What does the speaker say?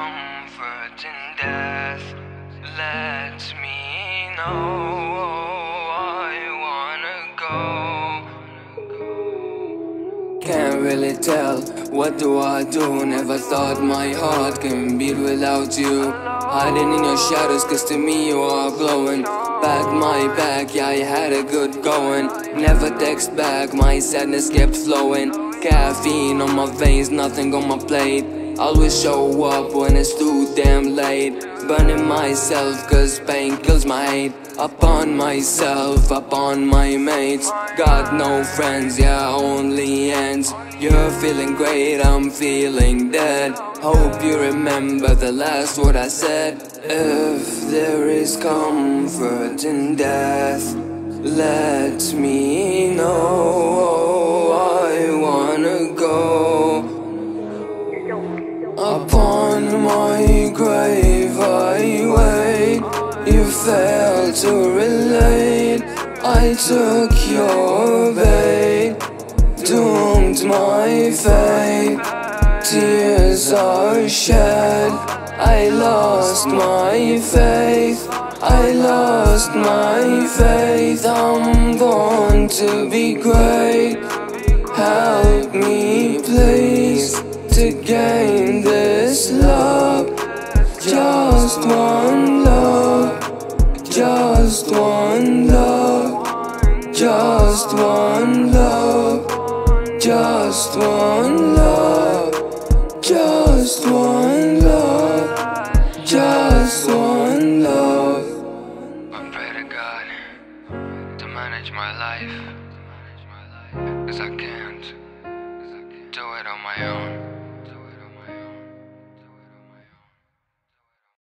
comfort in death. Let me know, I wanna go. Can't really tell, what do I do? Never thought my heart can beat without you. Hiding in your shadows, cause to me you are glowing. Packed my bag, yeah, I had a good going. Never text back, my sadness kept flowing. Caffeine on my veins, nothing on my plate. Always show up when it's too damn late. Burning myself cause pain kills my hate. Upon myself, upon my mates. Got no friends, yeah, only ends. You're feeling great, I'm feeling dead. Hope you remember the last word I said. If there is comfort in death, let me know, I wanna go. Upon my grave I wait. You failed to relate. I took your bait, doomed my fate. Tears are shed. I lost my faith. I lost my faith. I'm born to be great. Help me please to gain this love. Just one love. Just one love. Just one love. Just one love. Just one love. Just one love. I pray to God to manage my life, 'cause I can't do it on my own.